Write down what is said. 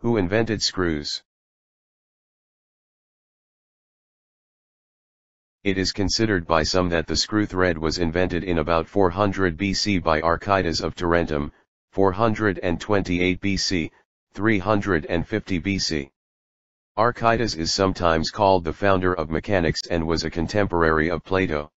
who invented screws. It is considered by some that the screw thread was invented in about 400 BC by Archytas of Tarentum, 428 BC, 350 BC. Archytas is sometimes called the founder of mechanics and was a contemporary of Plato.